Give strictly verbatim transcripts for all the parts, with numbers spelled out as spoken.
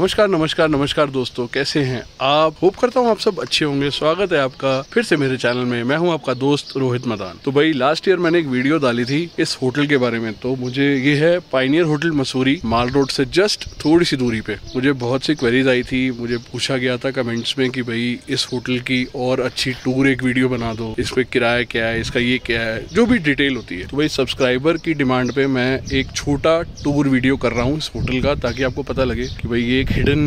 नमस्कार नमस्कार नमस्कार दोस्तों, कैसे हैं आप? होप करता हूँ आप सब अच्छे होंगे। स्वागत है आपका फिर से मेरे चैनल में। मैं हूँ आपका दोस्त रोहित मदान। तो भाई लास्ट ईयर मैंने एक वीडियो डाली थी इस होटल के बारे में। तो मुझे ये है Pioneer hotel Mussoorie, mall road से जस्ट थोड़ी सी दूरी पे। मुझे बहुत सी क्वेरीज आई थी, मुझे पूछा गया था कमेंट्स में कि भाई इस होटल की और अच्छी टूर एक वीडियो बना दो, इस पे किराया क्या है, इसका ये क्या है, जो भी डिटेल होती है। तो भाई सब्सक्राइबर की डिमांड पे मैं एक छोटा टूर वीडियो कर रहा हूँ इस होटल का, ताकि आपको पता लगे कि भाई ये एक हिडन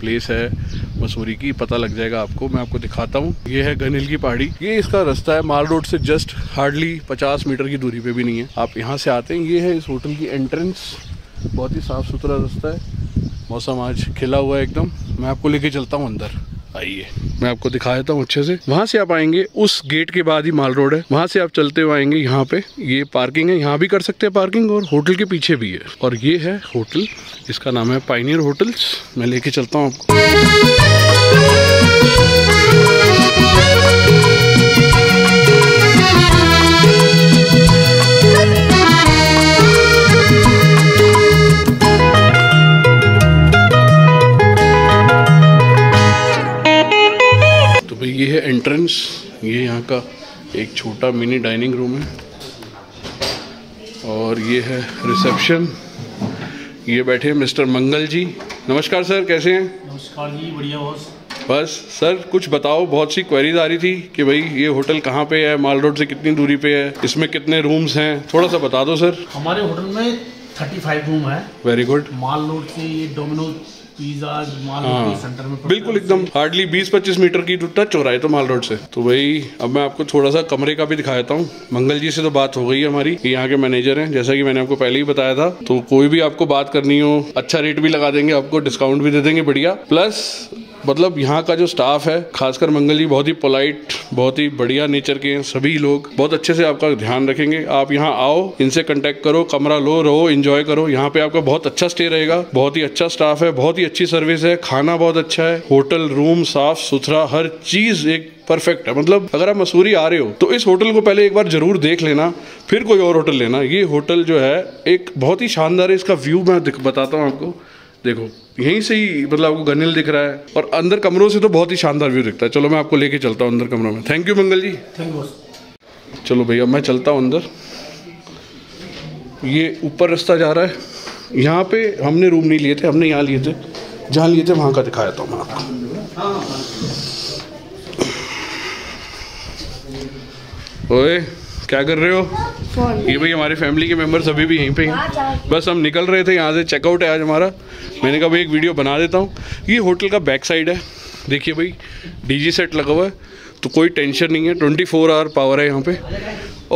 प्लेस है मसूरी की। पता लग जाएगा आपको, मैं आपको दिखाता हूँ। ये है गन हिल की पहाड़ी, ये इसका रास्ता है। माल रोड से जस्ट हार्डली पचास मीटर की दूरी पे भी नहीं है। आप यहाँ से आते हैं, ये है इस होटल की एंट्रेंस। बहुत ही साफ सुथरा रास्ता है, मौसम आज खिला हुआ है एकदम। मैं आपको लेके चलता हूँ अंदर, आइए मैं आपको दिखा देता हूँ अच्छे से। वहाँ से आप आएंगे, उस गेट के बाद ही माल रोड है। वहाँ से आप चलते हुए आएंगे, यहाँ पे ये पार्किंग है, यहाँ भी कर सकते हैं पार्किंग, और होटल के पीछे भी है। और ये है होटल, इसका नाम है पायनियर होटल्स। मैं लेके चलता हूँ आपको। ये है एंट्रेंस, ये यहाँ का एक छोटा मिनी डाइनिंग रूम है। और ये है रिसेप्शन। ये बैठे हैं मिस्टर मंगल जी। नमस्कार सर, कैसे हैं? नमस्कार जी, बढ़िया बॉस। बस सर कुछ बताओ, बहुत सी क्वेरीज आ रही थी कि भाई ये होटल कहाँ पे है, माल रोड से कितनी दूरी पे है, इसमें कितने रूम्स हैं, थोड़ा सा बता दो सर। हमारे होटल में पैंतीस रूम है। Very good. माल रोड से ये Domino's pizza mall road centre में बिल्कुल एकदम हार्डली बीस पच्चीस मीटर की टच हो रहा है तो माल रोड से। तो भाई अब मैं आपको थोड़ा सा कमरे का भी दिखा देता हूँ। मंगल जी से तो बात हो गई है हमारी, यहाँ के मैनेजर हैं, जैसा कि मैंने आपको पहले ही बताया था। तो कोई भी आपको बात करनी हो, अच्छा रेट भी लगा देंगे आपको, डिस्काउंट भी दे देंगे बढ़िया। प्लस मतलब यहाँ का जो स्टाफ है, खासकर मंगल जी बहुत ही पोलाइट, बहुत ही बढ़िया नेचर के हैं सभी लोग, बहुत अच्छे से आपका ध्यान रखेंगे। आप यहाँ आओ, इनसे कांटेक्ट करो, कमरा लो, रहो, एंजॉय करो। यहाँ पे आपका बहुत अच्छा स्टे रहेगा, बहुत ही अच्छा स्टाफ है, बहुत ही अच्छी सर्विस है, खाना बहुत अच्छा है, होटल रूम साफ सुथरा, हर चीज एक परफेक्ट है। मतलब अगर आप मसूरी आ रहे हो तो इस होटल को पहले एक बार जरूर देख लेना, फिर कोई और होटल लेना। ये होटल जो है एक बहुत ही शानदार है, इसका व्यू मैं बताता हूँ आपको। देखो यहीं से ही मतलब आपको गन हिल दिख रहा है, और अंदर कमरों से तो बहुत ही शानदार व्यू दिखता है। चलो मैं आपको लेके चलता हूँ अंदर कमरों में। Thank you Mangal ji. Thank you. चलो भैया मैं चलता हूँ अंदर। ये ऊपर रास्ता जा रहा है, यहाँ पे हमने रूम नहीं लिए थे, हमने यहाँ लिए थे, जहाँ लिए थे वहाँ का दिखा देता हूँ मैं आपको। ओए क्या कर रहे हो? ये भाई हमारे फैमिली के मेम्बर्स अभी भी यहीं पे हैं। बस हम निकल रहे थे यहाँ से, चेकआउट है आज हमारा। मैंने कहा भाई एक वीडियो बना देता हूँ। ये होटल का बैक साइड है, देखिए भाई डीजी सेट लगा हुआ है, तो कोई टेंशन नहीं है, चौबीस आवर पावर है यहाँ पे।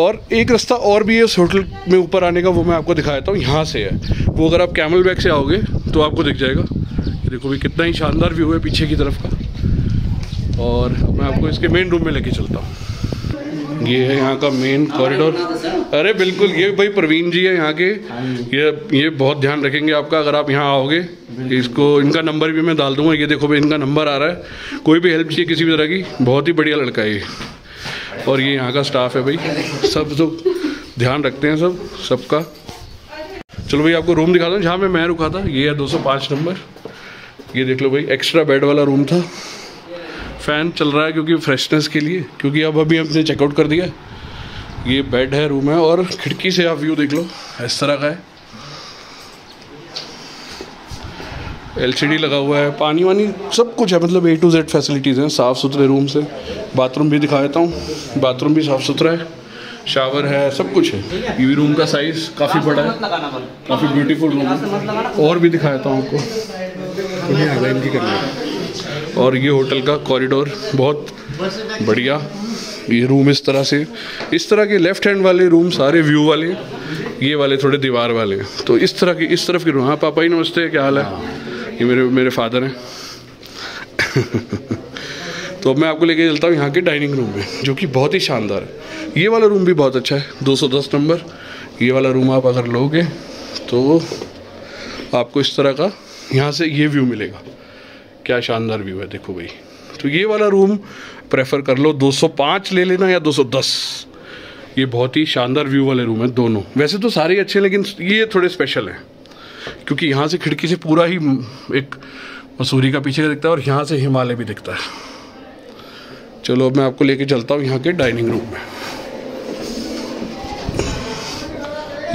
और एक रास्ता और भी है उस होटल में ऊपर आने का, वो मैं आपको दिखा देता हूँ। यहाँ से है वो, अगर आप कैमल बैक से आओगे तो आपको दिख जाएगा। देखो भाई कितना ही शानदार व्यू है पीछे की तरफ का। और मैं आपको इसके मेन रूम में लेके चलता हूँ। ये है यहाँ का मेन कॉरिडोर। अरे बिल्कुल, ये भाई प्रवीण जी है यहाँ के, ये ये बहुत ध्यान रखेंगे आपका अगर आप यहाँ आओगे। इसको इनका नंबर भी मैं डाल दूंगा। ये देखो भाई इनका नंबर आ रहा है, कोई भी हेल्प चाहिए किसी भी तरह की, बहुत ही बढ़िया लड़का है ये। और ये यहाँ का स्टाफ है भाई, सब तो ध्यान रखते हैं सब सबका। चलो भाई आपको रूम दिखाता हूँ जहाँ मैं मैं रुका था। ये है दो सौ पाँच नंबर। ये देख लो भाई, एक्स्ट्रा बेड वाला रूम था। फ़ैन चल रहा है क्योंकि फ्रेशनेस के लिए, क्योंकि अब अभी हमने चेकआउट कर दिया। ये बेड है, रूम है, और खिड़की से आप व्यू देख लो इस तरह का है। एलसीडी लगा हुआ है, पानी वानी सब कुछ है, मतलब ए टू जेड फैसिलिटीज़ हैं, साफ़ सुथरे रूम से। बाथरूम भी दिखा देता हूँ, बाथरूम भी साफ़ सुथरा है, शावर है, सब कुछ है। ये रूम का साइज़ काफ़ी बड़ा है, काफ़ी ब्यूटीफुल रूम है। और भी दिखा देता हूँ आपको, ये आगे इनकी करनी। और ये होटल का कॉरिडोर बहुत बढ़िया, ये रूम इस तरह से, इस तरह के लेफ़्ट हैंड वाले रूम सारे व्यू वाले, ये वाले थोड़े दीवार वाले, तो इस तरह के इस तरफ के रूम। हाँ पापा ही नमस्ते, क्या हाल है? ये मेरे मेरे फादर हैं। तो अब मैं आपको लेके चलता हूँ यहाँ के डाइनिंग रूम में, जो कि बहुत ही शानदार है। ये वाला रूम भी बहुत अच्छा है, दो सौ दस नंबर। ये वाला रूम आप अगर लोगे तो आपको इस तरह का यहाँ से ये व्यू मिलेगा, क्या शानदार व्यू है देखो भाई। तो ये वाला रूम प्रेफर कर लो, दो सौ पाँच ले लेना या दो सौ दस, ये बहुत ही शानदार व्यू वाले रूम है दोनों। वैसे तो सारे अच्छे हैं लेकिन ये थोड़े स्पेशल हैं। क्योंकि यहाँ से खिड़की से पूरा ही एक मसूरी का पीछे दिखता है और यहाँ से हिमालय भी दिखता है। चलो अब मैं आपको लेके चलता हूँ यहाँ के डाइनिंग रूम में।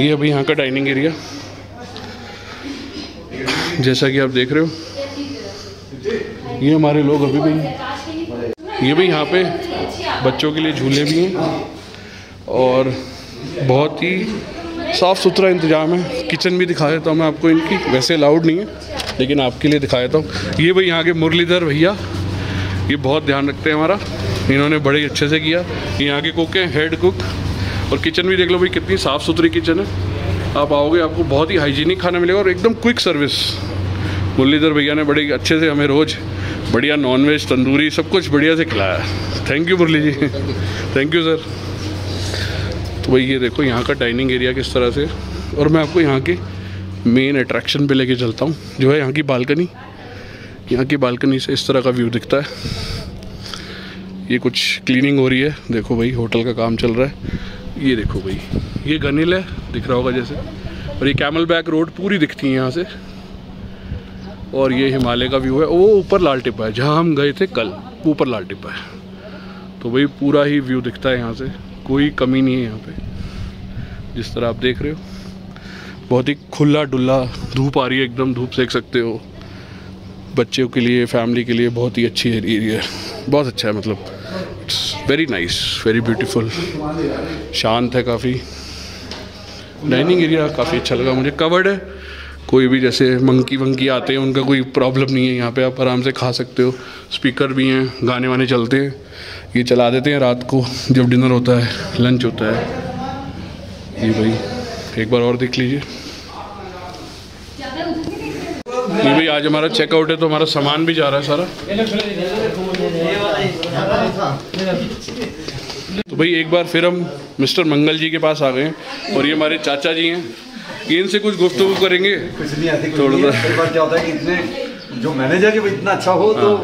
ये अभी यहाँ का डाइनिंग एरिया, जैसा कि आप देख रहे हो ये हमारे लोग अभी भी, ये भी यहाँ पे बच्चों के लिए झूले भी हैं और बहुत ही साफ़ सुथरा इंतजाम है। किचन भी दिखा देता हूँ मैं आपको इनकी, वैसे अलाउड नहीं है लेकिन आपके लिए दिखा देता हूँ। ये भाई यहाँ के मुरलीधर भैया, ये बहुत ध्यान रखते हैं हमारा, इन्होंने बड़े अच्छे से किया। ये यहाँ के कुक हैं, हेड कुक, और किचन भी देख लो भाई कितनी साफ़ सुथरी किचन है। आप आओगे आपको बहुत ही हाइजीनिक खाना मिलेगा और एकदम क्विक सर्विस। मुरलीधर भैया ने बड़े अच्छे से हमें रोज़ बढ़िया नॉनवेज, तंदूरी सब कुछ बढ़िया से खिलाया। Thank you Murali ji, thank you sir. तो भाई ये देखो यहाँ का डाइनिंग एरिया किस तरह से, और मैं आपको यहाँ के मेन अट्रैक्शन पे लेके चलता हूँ जो है यहाँ की बालकनी। यहाँ की बालकनी से इस तरह का व्यू दिखता है। ये कुछ क्लीनिंग हो रही है, देखो भाई होटल का काम चल रहा है। ये देखो भाई ये गन हिल है, दिख रहा होगा जैसे, और ये कैमल बैक रोड पूरी दिखती है यहाँ से, और ये हिमालय का व्यू है। वो ऊपर लाल टिब्बा है जहाँ हम गए थे कल, ऊपर लाल टिब्बा है। तो भाई पूरा ही व्यू दिखता है यहाँ से, कोई कमी नहीं है यहाँ पे। जिस तरह आप देख रहे हो बहुत ही खुला डुल्ला, धूप आ रही है एकदम, धूप सेक सकते हो। बच्चों के लिए, फैमिली के लिए बहुत ही अच्छी एरिया है, बहुत अच्छा है मतलब। It's very nice, very beautiful, शांत है काफ़ी। डाइनिंग एरिया काफ़ी अच्छा लगा मुझे, कवर्ड है, कोई भी जैसे मंकी वंकी आते हैं उनका कोई प्रॉब्लम नहीं है। यहाँ पे आप आराम से खा सकते हो, स्पीकर भी हैं, गाने वाने चलते हैं, ये चला देते हैं रात को जब डिनर होता है, लंच होता है। ये भाई एक बार और देख लीजिए। ये भाई आज हमारा चेकआउट है तो हमारा सामान भी जा रहा है सारा। तो भाई एक बार फिर हम मिस्टर मंगल जी के पास आ गए हैं और ये हमारे चाचा जी हैं, इनसे कुछ गुफ्तगू करेंगे। कुछ नहीं आती थोड़ा बात, क्या होता है कि इतने जो मैनेजर है वो इतना अच्छा हो तो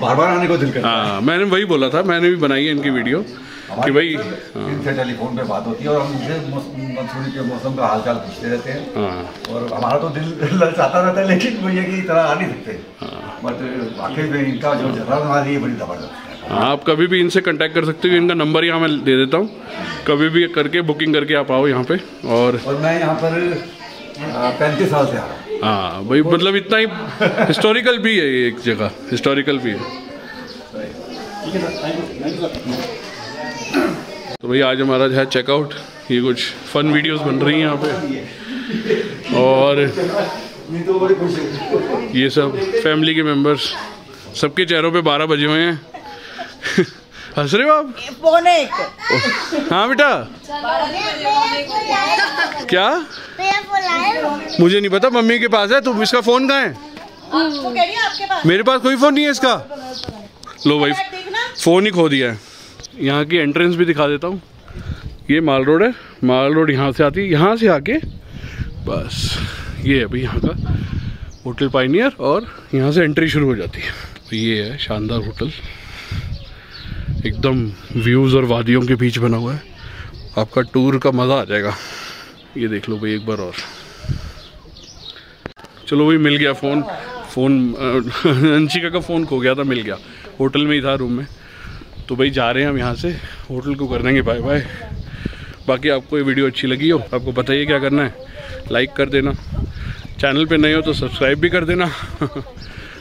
बार बार आने को दिल करता है। हाँ मैंने वही बोला था, मैंने भी बनाई है इनकी वीडियो कि भाई इनसे टेलीफोन पे बात होती है और हम उनसे मंसूरी के मौसम का हालचाल पूछते रहते हैं और हमारा तो दिल ललचाता रहता है, लेकिन वो ये कि इतना आ नहीं सकते। बट आखिर में इनका जो जरा हमारी ये बड़ी जबरदस्त। आप कभी भी इनसे कांटेक्ट कर सकते हो, इनका नंबर यहाँ मैं दे देता हूँ, कभी भी करके बुकिंग करके आप आओ यहाँ पे। और, और मैं यहाँ पर पैंतीस साल से आ रहा हूँ। हाँ भाई मतलब इतना ही हिस्टोरिकल भी है, ये एक जगह हिस्टोरिकल भी है। तो भाई आज हमारा जो है चेकआउट, ये कुछ फन वीडियोस बन रही हैं यहाँ पे और ये सब फैमिली के मेम्बर्स, सबके चेहरों पे बारह बजे हुए हैं। हंस रहे हो आप? पौने एक। हाँ बेटा क्या मुझे नहीं पता, मम्मी के पास है। तुम इसका फोन कहाँ है? मेरे पास कोई फोन नहीं है इसका। लो भाई फोन ही खो दिया है। यहाँ की एंट्रेंस भी दिखा देता हूँ। ये माल रोड है, माल रोड यहाँ से आती है, यहाँ से आके बस ये है भाई यहाँ का होटल पायनियर, और यहाँ से एंट्री शुरू हो जाती है। तो ये है शानदार होटल, एकदम व्यूज़ और वादियों के बीच बना हुआ है, आपका टूर का मज़ा आ जाएगा। ये देख लो भाई एक बार और। चलो भाई मिल गया फ़ोन, फ़ोन अंशिका का फ़ोन खो गया था, मिल गया, होटल में ही था रूम में। तो भाई जा रहे हैं हम यहाँ से, होटल को कर देंगे बाय बाय। बाकी आपको ये वीडियो अच्छी लगी हो, आपको बताइए क्या करना है, लाइक कर देना, चैनल पे नए हो तो सब्सक्राइब भी कर देना।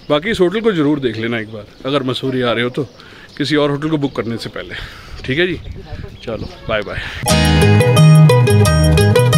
बाकी इस होटल को ज़रूर देख लेना एक बार, अगर मसूरी आ रहे हो तो किसी और होटल को बुक करने से पहले। ठीक है जी, चलो बाय बाय।